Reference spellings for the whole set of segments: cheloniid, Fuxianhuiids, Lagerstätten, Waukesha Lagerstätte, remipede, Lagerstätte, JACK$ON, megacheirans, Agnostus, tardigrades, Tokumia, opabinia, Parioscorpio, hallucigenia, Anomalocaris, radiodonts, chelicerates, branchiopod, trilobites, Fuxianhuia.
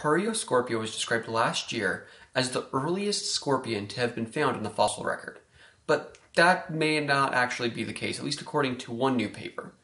Parioscorpio was described last year as the earliest scorpion to have been found in the fossil record, but that may not actually be the case, at least according to one new paper.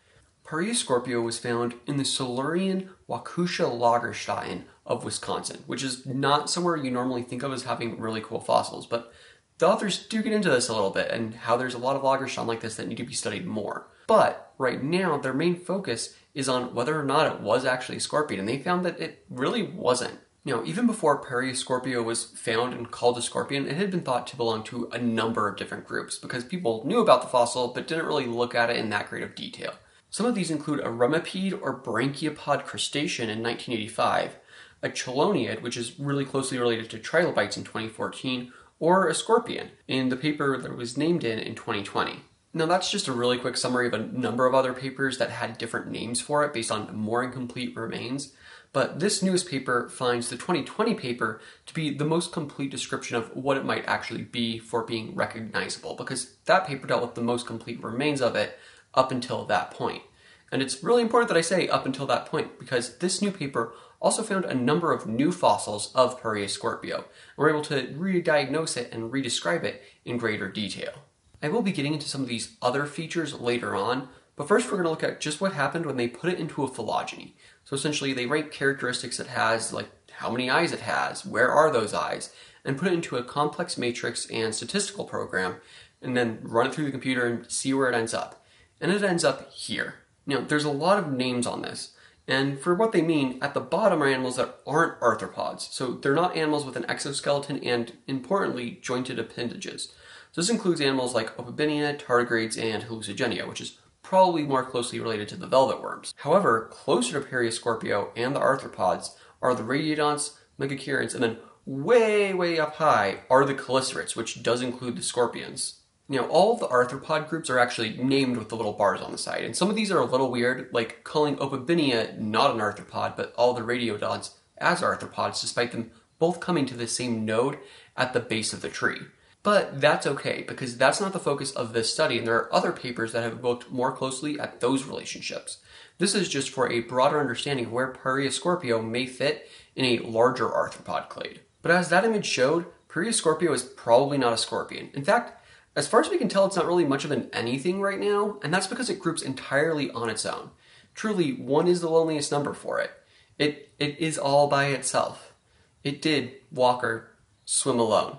Parioscorpio was found in the Silurian Waukesha Lagerstätte of Wisconsin, which is not somewhere you normally think of as having really cool fossils, but the authors do get into this a little bit and how there's a lot of Lagerstätte like this that need to be studied more. But right now, their main focus is on whether or not it was actually a scorpion, and they found that it really wasn't. Now, even before Parioscorpio was found and called a scorpion, it had been thought to belong to a number of different groups because people knew about the fossil but didn't really look at it in that great of detail. Some of these include a remipede or branchiopod crustacean in 1985, a cheloniid, which is really closely related to trilobites in 2014, or a scorpion in the paper that it was named in 2020. Now that's just a really quick summary of a number of other papers that had different names for it based on more incomplete remains, but this newest paper finds the 2020 paper to be the most complete description of what it might actually be for being recognizable, because that paper dealt with the most complete remains of it up until that point. And it's really important that I say up until that point, because this new paper also found a number of new fossils of Parioscorpio, and we're able to re-diagnose it and re-describe it in greater detail. I will be getting into some of these other features later on, but first we're going to look at just what happened when they put it into a phylogeny. So essentially they rank characteristics it has, like how many eyes it has, where are those eyes, and put it into a complex matrix and statistical program, and then run it through the computer and see where it ends up. And it ends up here. Now, there's a lot of names on this, and for what they mean, at the bottom are animals that aren't arthropods, so they're not animals with an exoskeleton and, importantly, jointed appendages. So this includes animals like opabinia, tardigrades, and hallucigenia, which is probably more closely related to the velvet worms. However, closer to Parioscorpio and the arthropods are the radiodonts, megacheirans, and then way, way up high are the chelicerates, which does include the scorpions. Now, all of the arthropod groups are actually named with the little bars on the side, and some of these are a little weird, like calling opabinia not an arthropod, but all the radiodonts as arthropods, despite them both coming to the same node at the base of the tree. But that's okay, because that's not the focus of this study, and there are other papers that have looked more closely at those relationships. This is just for a broader understanding of where Parioscorpio may fit in a larger arthropod clade. But as that image showed, Parioscorpio is probably not a scorpion. In fact, as far as we can tell, it's not really much of an anything right now, and that's because it groups entirely on its own. Truly, one is the loneliest number for it. It is all by itself. It did walk or swim alone.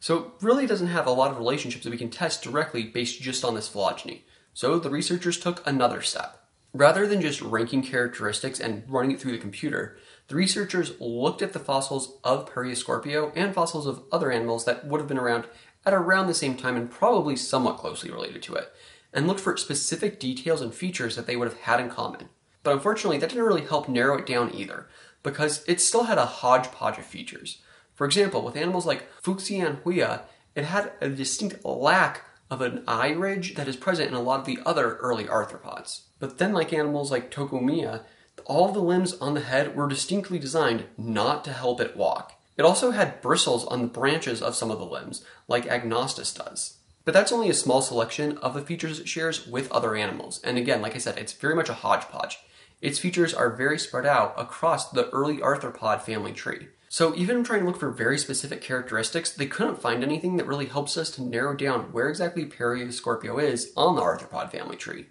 So it really doesn't have a lot of relationships that we can test directly based just on this phylogeny. So the researchers took another step. Rather than just ranking characteristics and running it through the computer, the researchers looked at the fossils of Parioscorpio and fossils of other animals that would have been around at around the same time and probably somewhat closely related to it, and looked for specific details and features that they would have had in common. But unfortunately, that didn't really help narrow it down either, because it still had a hodgepodge of features. For example, with animals like Fuxianhuia, it had a distinct lack of an eye ridge that is present in a lot of the other early arthropods. But then like animals like Tokumia, all the limbs on the head were distinctly designed not to help it walk. It also had bristles on the branches of some of the limbs, like Agnostus does. But that's only a small selection of the features it shares with other animals. And again, like I said, it's very much a hodgepodge. Its features are very spread out across the early arthropod family tree. So even trying to look for very specific characteristics, they couldn't find anything that really helps us to narrow down where exactly Parioscorpio is on the arthropod family tree.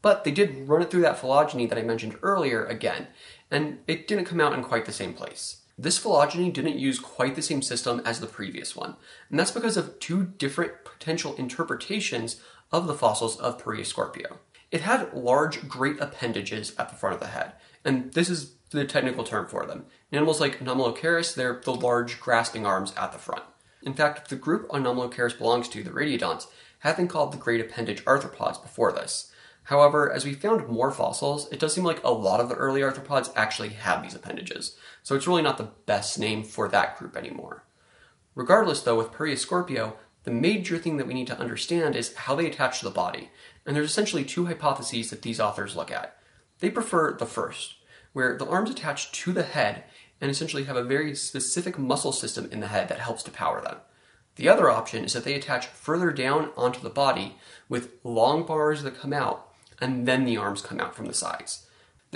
But they did run it through that phylogeny that I mentioned earlier again, and it didn't come out in quite the same place. This phylogeny didn't use quite the same system as the previous one, and that's because of two different potential interpretations of the fossils of Parioscorpio. It had large, great appendages at the front of the head, and this is the technical term for them. In animals like Anomalocaris, they're the large grasping arms at the front. In fact, the group Anomalocaris belongs to, the radiodonts, have been called the great appendage arthropods before this. However, as we found more fossils, it does seem like a lot of the early arthropods actually have these appendages, so it's really not the best name for that group anymore. Regardless though, with Parioscorpio, the major thing that we need to understand is how they attach to the body, and there's essentially two hypotheses that these authors look at. They prefer the first, where the arms attach to the head and essentially have a very specific muscle system in the head that helps to power them. The other option is that they attach further down onto the body with long bars that come out, and then the arms come out from the sides.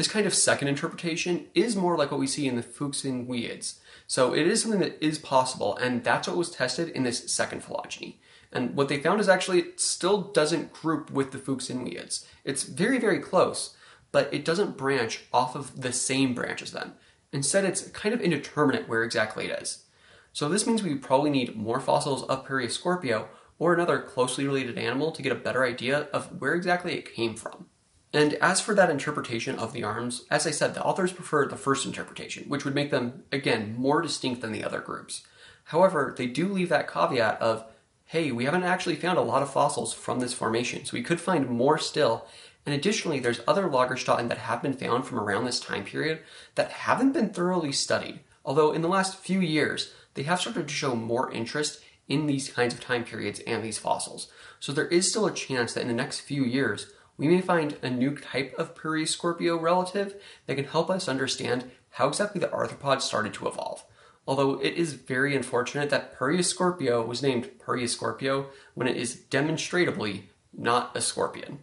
This kind of second interpretation is more like what we see in the Fuxianhuiids. So it is something that is possible, and that's what was tested in this second phylogeny. And what they found is actually it still doesn't group with the Fuxianhuiids. It's very, very close, but it doesn't branch off of the same branch as them. Instead, it's kind of indeterminate where exactly it is. So this means we probably need more fossils of Parioscorpio or another closely related animal to get a better idea of where exactly it came from. And as for that interpretation of the arms, as I said, the authors preferred the first interpretation, which would make them, again, more distinct than the other groups. However, they do leave that caveat of, hey, we haven't actually found a lot of fossils from this formation, so we could find more still. And additionally, there's other Lagerstätten that have been found from around this time period that haven't been thoroughly studied, although in the last few years, they have started to show more interest in these kinds of time periods and these fossils. So there is still a chance that in the next few years, we may find a new type of Parioscorpio relative that can help us understand how exactly the arthropod started to evolve. Although it is very unfortunate that Parioscorpio was named Parioscorpio when it is demonstrably not a scorpion.